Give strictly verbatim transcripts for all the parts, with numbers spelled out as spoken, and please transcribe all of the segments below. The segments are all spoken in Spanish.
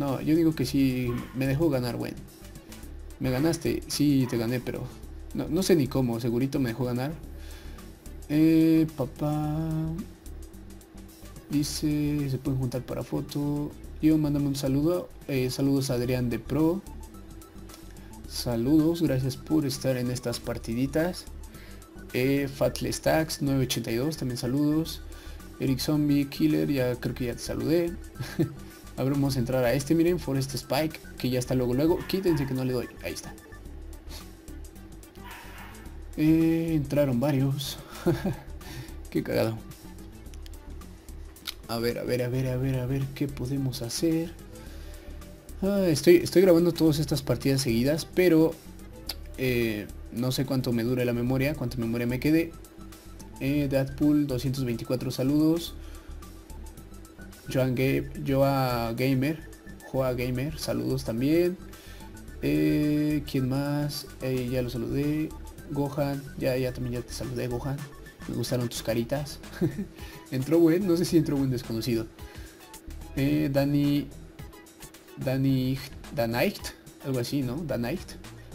No, yo digo que sí, me dejó ganar, Gwen. Me ganaste, sí, te gané, pero... No, no sé ni cómo, segurito me dejó ganar. Eh, papá... Dice, se pueden juntar para foto. Yo, mándame un saludo. Eh, saludos a Adrián de Pro. Saludos, gracias por estar en estas partiditas. Eh, Fatlestax nueve ochenta y dos, también saludos. Eric Zombie, Killer, ya creo que ya te saludé. Ahora vamos a entrar a este, miren, Forest Spike, que ya está luego luego. Quítense que no le doy, ahí está. Eh, entraron varios. Qué cagado. A ver, a ver, a ver, a ver, a ver, ¿qué podemos hacer? Ah, estoy, estoy grabando todas estas partidas seguidas, pero eh, no sé cuánto me dure la memoria, cuánta memoria me quede. Eh, Deadpool, doscientos veinticuatro saludos. Joan Gabe, Joa Gamer, Joa Gamer, saludos también. Eh, ¿Quién más? Eh, ya lo saludé. Gohan, ya, ya también ya te saludé, Gohan. Me gustaron tus caritas. Entró buen, no sé si entró buen desconocido. Eh, Dani, Dani, Danaicht, algo así, ¿no? Danaicht,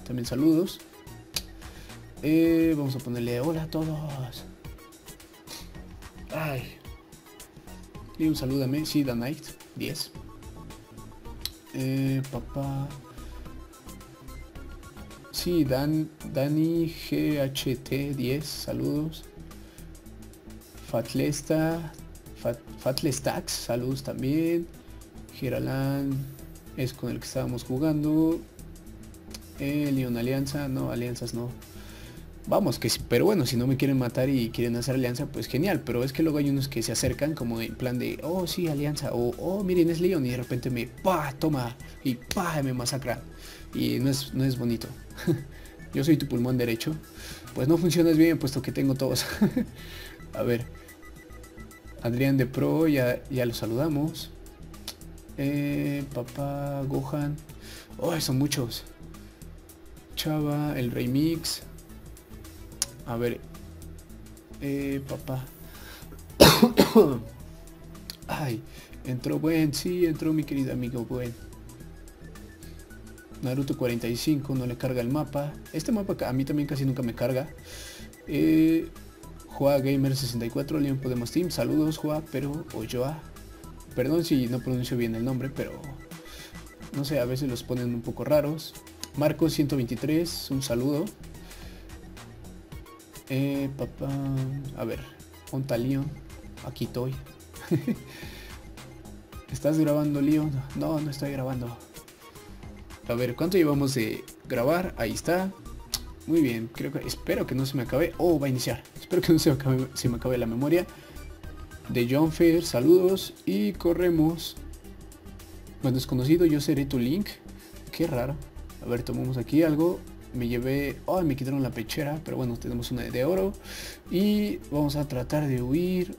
también saludos. Eh, vamos a ponerle hola a todos. Ay. Y un salúdame, sí, Danaicht, diez. Eh, papá. Sí, Dan, Dani G H T, diez, saludos. Fatlesta, Fat, Fatlestax, saludos también. Geralan es con el que estábamos jugando. Eh, Leon Alianza, no, alianzas no. Vamos, que pero bueno, si no me quieren matar y quieren hacer alianza, pues genial. Pero es que luego hay unos que se acercan como en plan de, oh sí, alianza, o oh miren es Leon, y de repente me, pa, toma, y pa, me masacra. Y no es, no es bonito. Yo soy tu pulmón derecho. Pues no funcionas bien, puesto que tengo todos. A ver, Adrián de Pro, ya, ya lo saludamos. Eh, papá, Gohan. Oh, son muchos. Chava, el Rey Mix. A ver. Eh, papá. Ay, entró buen, sí, entró mi querido amigo buen. Naruto cuarenta y cinco, no le carga el mapa. Este mapa a mí también casi nunca me carga. Eh... Joa Gamer sesenta y cuatro, Leon Podemos Team, saludos Joa, pero, o Joa, perdón si no pronuncio bien el nombre, pero, no sé, a veces los ponen un poco raros. Marcos ciento veintitrés, un saludo. Eh, papá, a ver, onta Leon, aquí estoy. ¿Estás grabando, Leon? No, no estoy grabando. A ver, ¿cuánto llevamos de grabar? Ahí está. Muy bien, creo que, espero que no se me acabe. Oh, va a iniciar. Espero que no se me acabe, se me acabe la memoria. De John Fair, saludos. Y corremos. Bueno, desconocido, yo seré tu link. Qué raro. A ver, tomamos aquí algo. Me llevé... Oh, me quitaron la pechera. Pero bueno, tenemos una de oro. Y vamos a tratar de huir.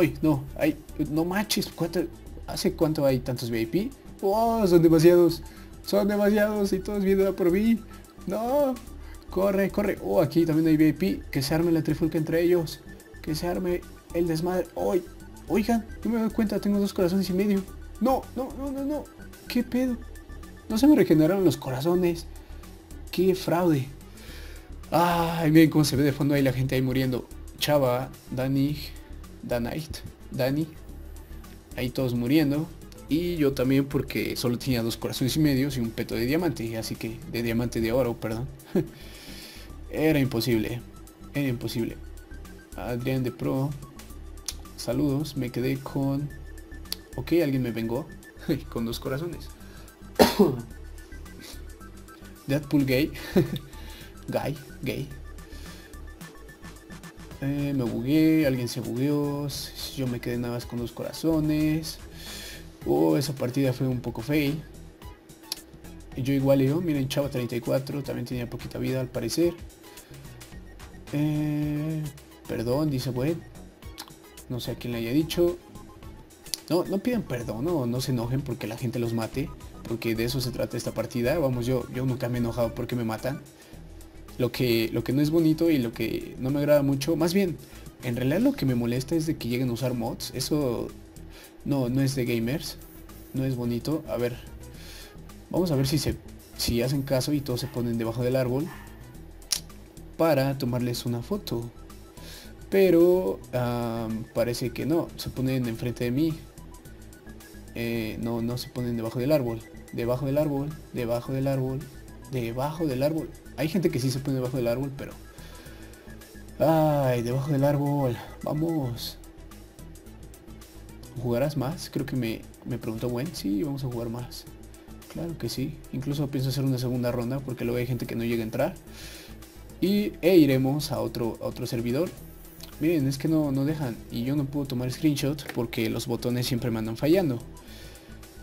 ¡Ay! No, hay... No manches. ¿Cuánto, ¿Hace cuánto hay tantos V I P? ¡Oh! Son demasiados. Son demasiados. Y todos vienen a por mí. ¡No! Corre, corre. Oh, aquí también hay V I P. Que se arme la trifulca entre ellos. Que se arme el desmadre. ¡Ay! Oigan, no me doy cuenta. Tengo dos corazones y medio. No, no, no, no, no. ¿Qué pedo? No se me regeneraron los corazones. ¡Qué fraude! ¡Ay! Miren cómo se ve de fondo ahí la gente ahí muriendo. Chava, Dani, Danaicht, Dani. Ahí todos muriendo. Y yo también porque solo tenía dos corazones y medio y un peto de diamante. Así que, de diamante de oro, perdón. Era imposible, era imposible. Adrián de Pro, saludos, me quedé con... Ok, alguien me vengó, con dos corazones. Deadpool gay, guy, gay. Eh, me bugué, alguien se bugueó, yo me quedé nada más con dos corazones. Oh, esa partida fue un poco fail. Yo igual yo, miren, Chava treinta y cuatro, también tenía poquita vida al parecer. Eh, perdón, dice buen. No sé a quién le haya dicho. No, no piden perdón, no, no se enojen porque la gente los mate. Porque de eso se trata esta partida. Vamos, yo, yo nunca me he enojado porque me matan. Lo que, lo que no es bonito y lo que no me agrada mucho. Más bien, en realidad lo que me molesta es de que lleguen a usar mods. Eso no, no es de gamers. no es bonito. A ver, vamos a ver si se si hacen caso y todos se ponen debajo del árbol para tomarles una foto. Pero um, parece que no, se ponen enfrente de mí. Eh, no, no se ponen debajo del árbol. Debajo del árbol, debajo del árbol, debajo del árbol. Hay gente que sí se pone debajo del árbol, pero... Ay, debajo del árbol, vamos. ¿Jugarás más? Creo que me, me preguntó Gwen. Sí, vamos a jugar más. Claro que sí. Incluso pienso hacer una segunda ronda porque luego hay gente que no llega a entrar. Y e iremos a otro, a otro servidor. Miren, es que no, no dejan. Y yo no puedo tomar screenshot porque los botones siempre me andan fallando.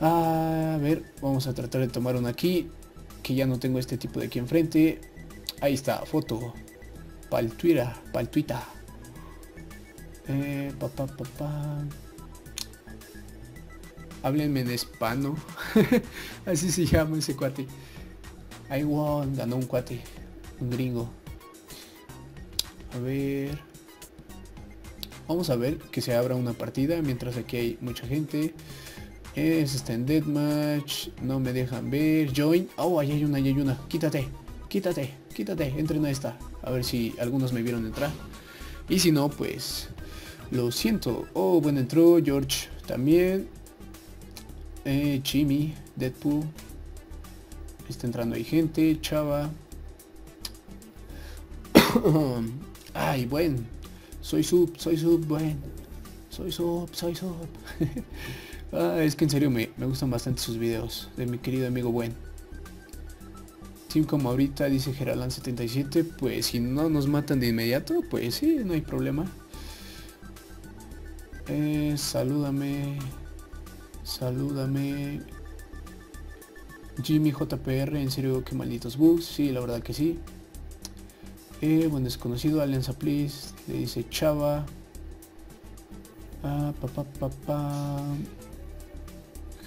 A ver, vamos a tratar de tomar una aquí. Que ya no tengo este tipo de aquí enfrente. Ahí está, foto. Paltuira, paltuita. Eh, pa, pa, pa, pa. Háblenme en hispano. Así se llama ese cuate. I won, ganó un cuate. Un gringo. A ver. Vamos a ver que se abra una partida. Mientras aquí hay mucha gente. Es está en deathmatch. No me dejan ver. Join. Oh, ahí hay una, ahí hay una. Quítate, quítate, quítate. Entren a esta. A ver si algunos me vieron entrar. Y si no, pues lo siento. Oh, bueno, entró George también. Eh, Jimmy, Deadpool. Está entrando ahí gente. Chava. Ay, buen. Soy sub, soy sub, buen. Soy sub, soy sub. Ah, es que en serio me, me gustan bastante sus videos. De mi querido amigo buen. Team como ahorita, dice Geralan setenta y siete. Pues si no nos matan de inmediato, pues sí, no hay problema. Eh, salúdame. Salúdame. Jimmy J P R, en serio, qué malditos bugs. Sí, la verdad que sí. Eh, buen desconocido, Alianza Please, le dice Chava. Ah, papá, papá.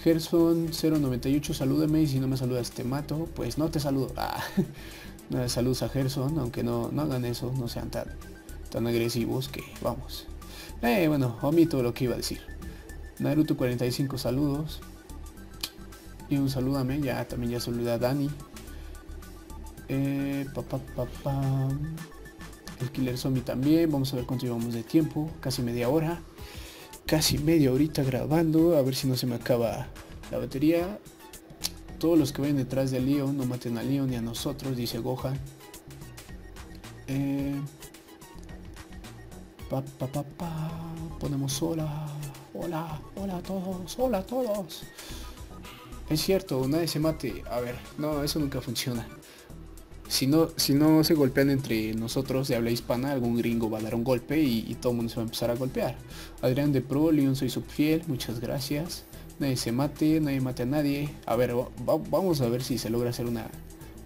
Gerson cero noventa y ocho, salúdame, y si no me saludas te mato, pues no te saludo. Ah, saludos a Gerson, aunque no, no hagan eso, no sean tan, tan agresivos que vamos. Eh, bueno, omito lo que iba a decir. Naruto cuarenta y cinco, saludos. Y un salúdame, ya también ya saluda a Dani. Eh, papá, papá. El Killer Zombie también. Vamos a ver cuánto llevamos de tiempo. Casi media hora. Casi media horita grabando. A ver si no se me acaba la batería. Todos los que vayan detrás de Leon, no maten a Leon ni a nosotros, dice Gohan. Eh, pa, pa, pa, pa. Ponemos hola. Hola, hola a todos. Hola a todos. Es cierto, nadie se mate. A ver, no, eso nunca funciona. Si no, si no se golpean entre nosotros de habla hispana, algún gringo va a dar un golpe y, y todo el mundo se va a empezar a golpear. Adrián de Pro, Leon soy subfiel, muchas gracias. Nadie se mate, nadie mate a nadie. A ver, va, va, vamos a ver si se logra hacer una,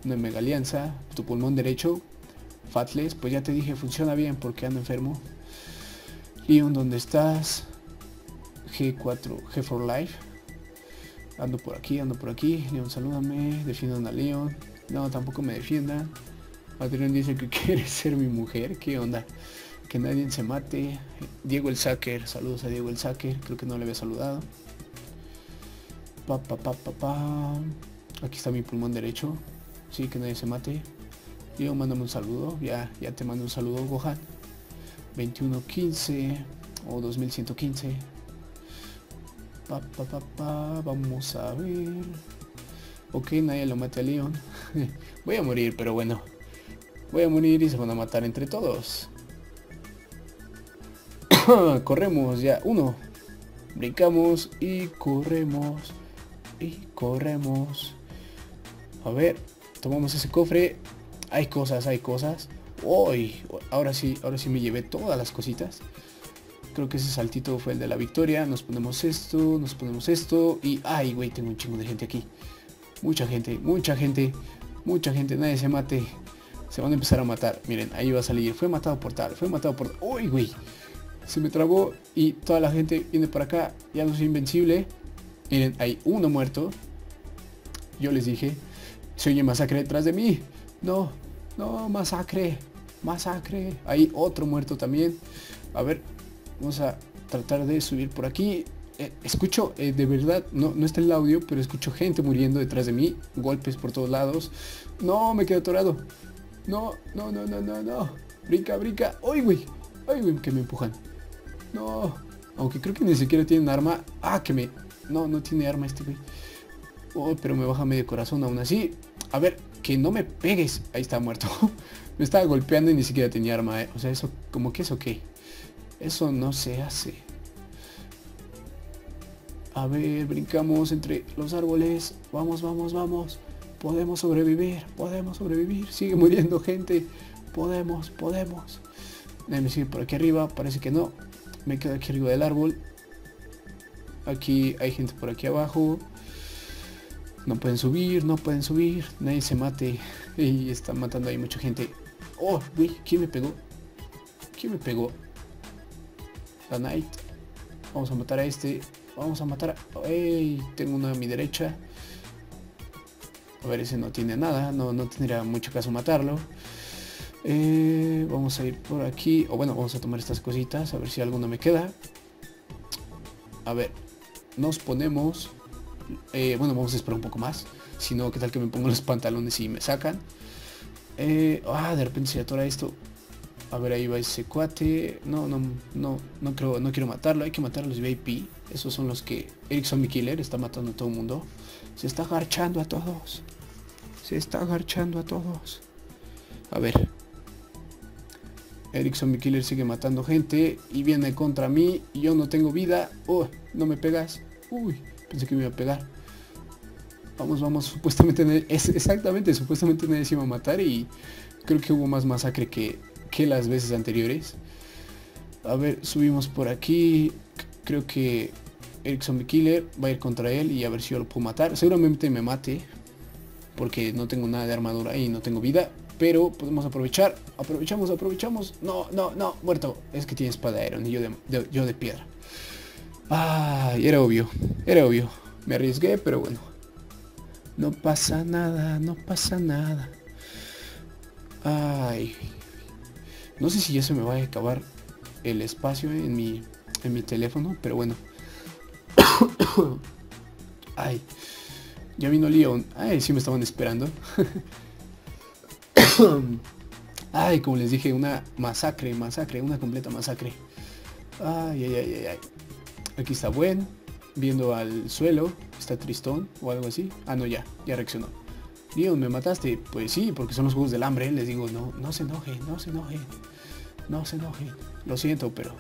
una mega alianza. Tu pulmón derecho, Fatles, pues ya te dije, funciona bien porque ando enfermo. Leon, ¿dónde estás? G cuatro, G cuatro Life. Ando por aquí, ando por aquí. Leon, salúdame, defiendan a Leon. No, tampoco me defienda. Adrián dice que quiere ser mi mujer. ¿Qué onda? Que nadie se mate. Diego el Sacker. Saludos a Diego el Sacker. Creo que no le había saludado. Pa, pa, pa, pa, pa. Aquí está mi pulmón derecho. Sí, que nadie se mate. Diego, mándame un saludo. Ya, ya te mando un saludo, Gohan. veintiuno quince o dos mil ciento quince. Pa, pa, pa, pa. Vamos a ver. Ok, nadie lo mate a Leon. Voy a morir, pero bueno. Voy a morir y se van a matar entre todos. Corremos ya. Uno. Brincamos y corremos. Y corremos. A ver. Tomamos ese cofre. Hay cosas, hay cosas. Uy, ahora sí, ahora sí me llevé todas las cositas. Creo que ese saltito fue el de la victoria. Nos ponemos esto, nos ponemos esto. Y, ay, güey, tengo un chingo de gente aquí. Mucha gente, mucha gente, mucha gente, nadie se mate. Se van a empezar a matar. Miren, ahí va a salir. Fue matado por tal, fue matado por... ¡Uy, güey! Se me trabó y toda la gente viene para acá. Ya no soy invencible. Miren, hay uno muerto. Yo les dije. Se oye masacre detrás de mí. No, no, masacre. Masacre. Hay otro muerto también. A ver, vamos a tratar de subir por aquí. eh, escucho, eh, de verdad, no, no está el audio, pero escucho gente muriendo detrás de mí, golpes por todos lados. No, me quedo atorado. No, no, no, no, no, no. Brinca, brinca. ¡Ay, güey! ¡Ay, güey! Que me empujan. No. Aunque creo que ni siquiera tienen arma. Ah, que me... No, no tiene arma este güey. Oh, pero me baja medio corazón aún así. A ver, que no me pegues. Ahí está muerto. Me estaba golpeando y ni siquiera tenía arma, eh. O sea, eso como que es ok. Eso no se hace. A ver, brincamos entre los árboles. Vamos, vamos, vamos. Podemos sobrevivir, podemos sobrevivir. Sigue muriendo gente. Podemos, podemos. Nadie me sigue por aquí arriba. Parece que no. Me quedo aquí arriba del árbol. Aquí hay gente por aquí abajo. No pueden subir, no pueden subir. Nadie se mate. Y está matando ahí mucha gente. Oh, güey, ¿quién me pegó? ¿Quién me pegó? La Knight. Vamos a matar a este. Vamos a matar a... ¡Ey! Tengo uno a mi derecha. A ver, ese no tiene nada, no, no tendría mucho caso matarlo. Eh, vamos a ir por aquí, o bueno, vamos a tomar estas cositas, a ver si alguno me queda. A ver, nos ponemos... Eh, bueno, vamos a esperar un poco más, si no, qué tal que me pongo los pantalones y me sacan. Eh, ah, de repente se atora esto. A ver, ahí va ese cuate. No, no, no, no creo, no quiero matarlo. Hay que matar a los V I P. Esos son los que... Eric Zombie Killer está matando a todo el mundo. Se está garchando a todos. Se está garchando a todos. A ver. Eric Zombie Killer sigue matando gente. Y viene contra mí. Y yo no tengo vida. Oh, no me pegas. Uy, pensé que me iba a pegar. Vamos, vamos. Supuestamente... Nadie, es, exactamente, supuestamente nadie se iba a matar. Y creo que hubo más masacre que... que las veces anteriores. A ver, subimos por aquí. Creo que Eric Zombie Killer va a ir contra él y a ver si yo lo puedo matar. Seguramente me mate porque no tengo nada de armadura y no tengo vida, pero podemos aprovechar. Aprovechamos, aprovechamos. No, no, no, muerto. Es que tiene espada Iron y yo de, de, yo de piedra. Ah, era obvio. Era obvio. Me arriesgué, pero bueno. No pasa nada, no pasa nada. Ay... No sé si ya se me va a acabar el espacio en mi, en mi teléfono, pero bueno. Ay, ya vino Leon. Ay, sí me estaban esperando. Ay, como les dije, una masacre, masacre, una completa masacre. Ay, ay, ay, ay, ay. Aquí está Buen, viendo al suelo, está tristón o algo así. Ah, no, ya, ya reaccionó. Leon, ¿me mataste? Pues sí, porque son los Juegos del Hambre. Les digo, no, no se enojen, no se enojen. No se enojen. Lo siento, pero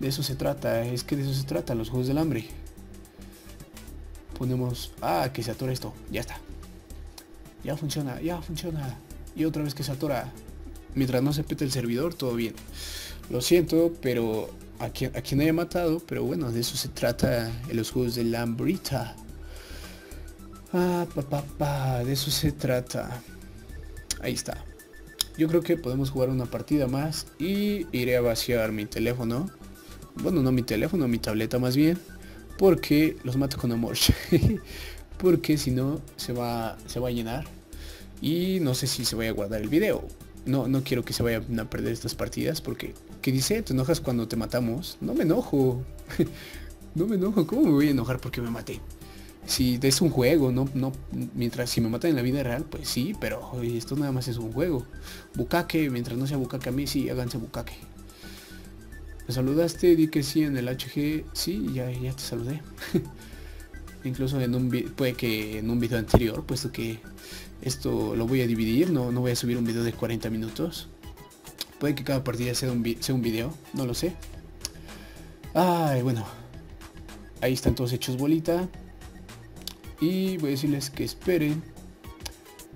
de eso se trata. Es que de eso se trata, los Juegos del Hambre. Ponemos... Ah, que se atora esto. Ya está. Ya funciona, ya funciona. Y otra vez que se atora. Mientras no se pete el servidor, todo bien. Lo siento, pero... A quien, a quien haya matado, pero bueno, de eso se trata en los Juegos del Hambrita. Ah, papá, pa, pa, de eso se trata. Ahí está. Yo creo que podemos jugar una partida más. Y iré a vaciar mi teléfono. Bueno, no mi teléfono, mi tableta más bien. Porque los mato con amor. Porque si no, se va, se va a llenar. Y no sé si se vaya a guardar el video. No, no quiero que se vayan a perder estas partidas. Porque, ¿qué dice? ¿Te enojas cuando te matamos? No me enojo. No me enojo, ¿cómo me voy a enojar porque me maté? Si es un juego, no, no, mientras si me matan en la vida real, pues sí, pero esto nada más es un juego. Bucaque, mientras no sea bucaque a mí, sí, háganse bucaque. Me saludaste, di que sí en el H G, sí, ya, ya te saludé. Incluso en un puede que en un video anterior, puesto que esto lo voy a dividir, no, no voy a subir un video de cuarenta minutos. Puede que cada partida sea un, vi sea un video, no lo sé. Ay, bueno. Ahí están todos hechos bolita. Y voy a decirles que esperen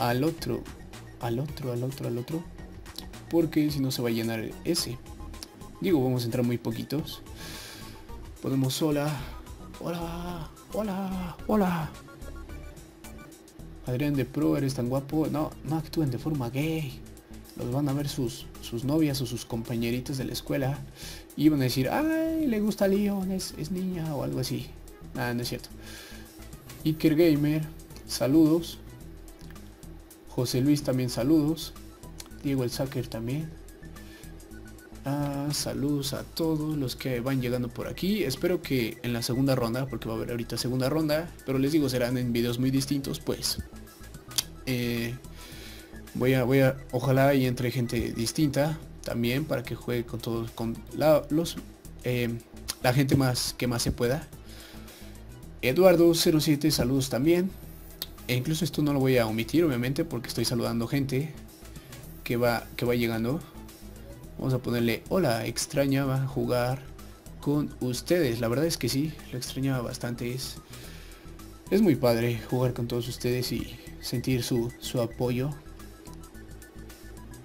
al otro, al otro, al otro, al otro. Porque si no se va a llenar ese. Digo, vamos a entrar muy poquitos. Podemos hola, hola, hola, hola. Adrián de Pro, eres tan guapo. No, no actúen de forma gay. Los van a ver sus, sus novias o sus compañeritos de la escuela. Y van a decir, ay, le gusta Leon, es, es niña o algo así. Nada, no es cierto. Iker Gamer, saludos. José Luis también saludos. Diego el Sacker también. Ah, saludos a todos los que van llegando por aquí. Espero que en la segunda ronda, porque va a haber ahorita segunda ronda, pero les digo, serán en videos muy distintos, pues eh, voy a, voy a, ojalá y entre gente distinta también, para que juegue con todos, con la, los, eh, la gente más que más se pueda. Eduardo cero siete, saludos también. E incluso esto no lo voy a omitir, obviamente, porque estoy saludando gente que va, que va llegando. Vamos a ponerle, hola, extrañaba jugar con ustedes. La verdad es que sí, lo extrañaba bastante. Es, es muy padre jugar con todos ustedes y sentir su, su apoyo.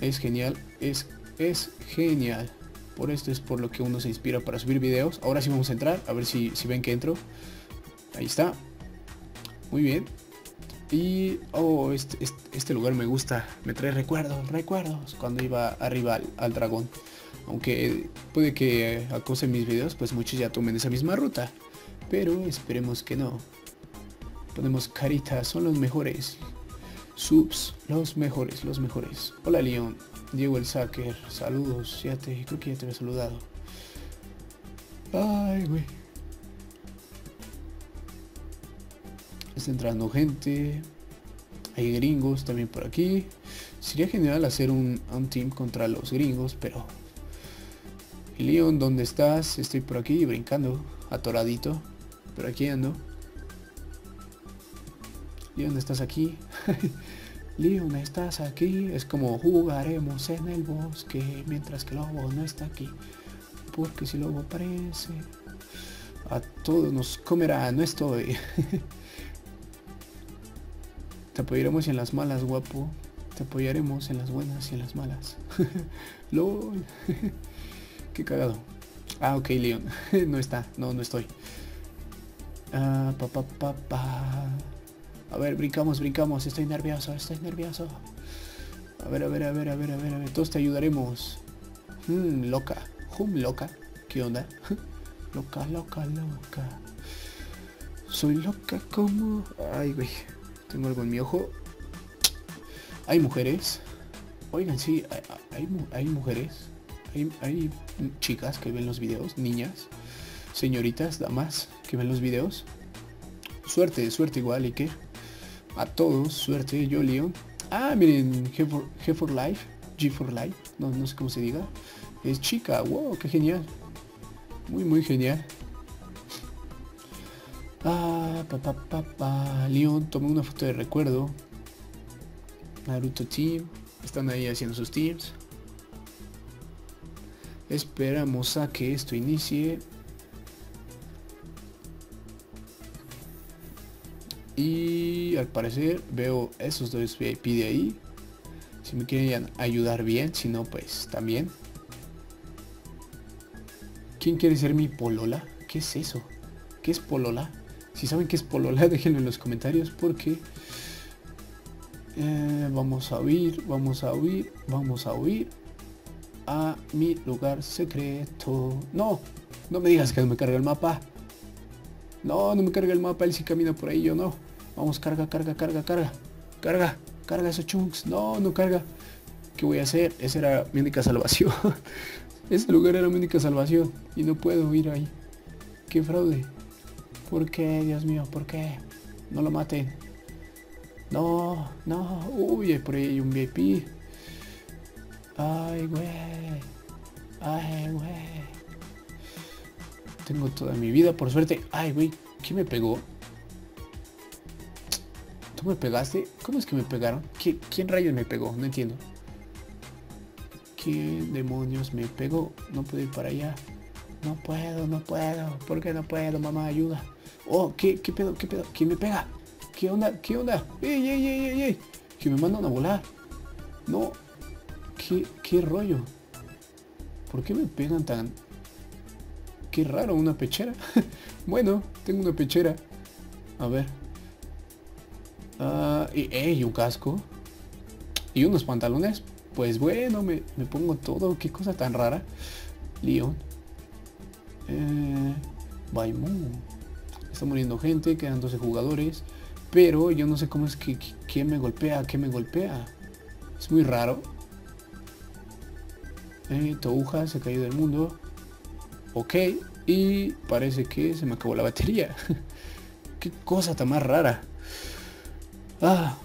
Es genial, es, es genial. Por esto es por lo que uno se inspira para subir videos. Ahora sí vamos a entrar, a ver si, si ven que entro. Ahí está. Muy bien. Y, oh, este, este, este lugar me gusta, me trae recuerdos, recuerdos, cuando iba arriba al, al dragón. Aunque puede que eh, acosen mis videos, pues muchos ya tomen esa misma ruta, pero esperemos que no. Ponemos caritas, son los mejores. Subs, los mejores, los mejores. Hola León, Diego el Sacker, saludos, ya te, creo que ya te había saludado. Ay, güey. Está entrando gente. Hay gringos también por aquí. Sería genial hacer un, un team contra los gringos, pero... Leon, ¿dónde estás? Estoy por aquí brincando, atoradito, pero aquí ando. Leon, ¿estás aquí? Leon, ¿estás aquí? Es como jugaremos en el bosque mientras que Lobo no está aquí, porque si Lobo aparece a todos nos comerá. No estoy. Te apoyaremos en las malas, guapo. Te apoyaremos en las buenas y en las malas. LOL. Qué cagado. Ah, ok, Leon. No está. No, no estoy. Ah, pa, pa, pa, pa. A ver, brincamos, brincamos. Estoy nervioso, estoy nervioso. A ver, a ver, a ver, a ver, a ver, a ver. Todos te ayudaremos. Hmm, loca. Hum, loca. ¿Qué onda? Loca, loca, loca. Soy loca como... Ay, güey. Tengo algo en mi ojo. Hay mujeres. Oigan, sí, hay, hay, hay mujeres. Hay, hay chicas que ven los videos. Niñas, señoritas, damas que ven los videos. Suerte, suerte igual. ¿Y qué? A todos, suerte. Yo, Leon. Ah, miren, G cuatro Life. G cuatro Life. No, no sé cómo se diga. Es chica. Wow, qué genial. Muy, muy genial. Ah, pa, pa, pa, pa. Leon, tomé una foto de recuerdo. Naruto Team. Están ahí haciendo sus teams. Esperamos a que esto inicie. Y al parecer veo esos dos V I P de ahí. Si me quieren ayudar bien, si no pues también. ¿Quién quiere ser mi polola? ¿Qué es eso? ¿Qué es polola? Si saben qué es polola, déjenlo en los comentarios, porque eh, vamos a huir, vamos a huir, vamos a huir a mi lugar secreto. No, no me digas que no me carga el mapa. No, no me carga el mapa, él sí camina por ahí, yo no. Vamos, carga, carga, carga, carga. Carga, carga esos chunks. No, no carga. ¿Qué voy a hacer? Esa era mi única salvación. Ese lugar era mi única salvación y no puedo ir ahí. Qué fraude. ¿Por qué? Dios mío, ¿por qué? No lo maten. No, no. Uy, por ahí hay un V I P. Ay, güey. Ay, güey. Tengo toda mi vida, por suerte. Ay, güey. ¿Quién me pegó? ¿Tú me pegaste? ¿Cómo es que me pegaron? ¿Quién rayos me pegó? No entiendo. ¿Quién demonios me pegó? No puedo ir para allá. No puedo, no puedo. ¿Por qué no puedo? Mamá, ayuda. Oh, ¿qué, qué pedo? ¿Qué pedo? ¿Quién me pega? ¿Qué onda? ¿Qué onda? ¡Ey, ey, ey, ey, ey! Que me mandan a volar. No. ¿Qué, qué rollo? ¿Por qué me pegan tan...? Qué raro, una pechera. Bueno, tengo una pechera. A ver. Uh, y, ¡Ey, un casco! Y unos pantalones. Pues bueno, me, me pongo todo. Qué cosa tan rara. Leon. Eh, Baimu. Está muriendo gente, quedan doce jugadores. Pero yo no sé cómo es que, que, que me golpea, que me golpea. Es muy raro. Eh, Touja se cayó del mundo. Ok, y parece que se me acabó la batería. Qué cosa tan más rara. Ah.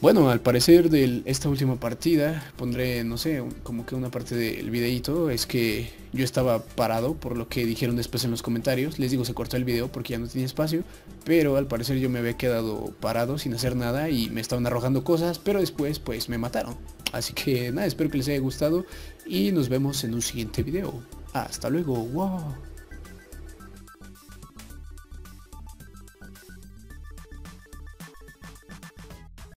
Bueno, al parecer de esta última partida, pondré, no sé, como que una parte del videíto, es que yo estaba parado, por lo que dijeron después en los comentarios. Les digo, se cortó el video porque ya no tenía espacio, pero al parecer yo me había quedado parado sin hacer nada y me estaban arrojando cosas, pero después pues me mataron. Así que nada, espero que les haya gustado y nos vemos en un siguiente video. Hasta luego, wow.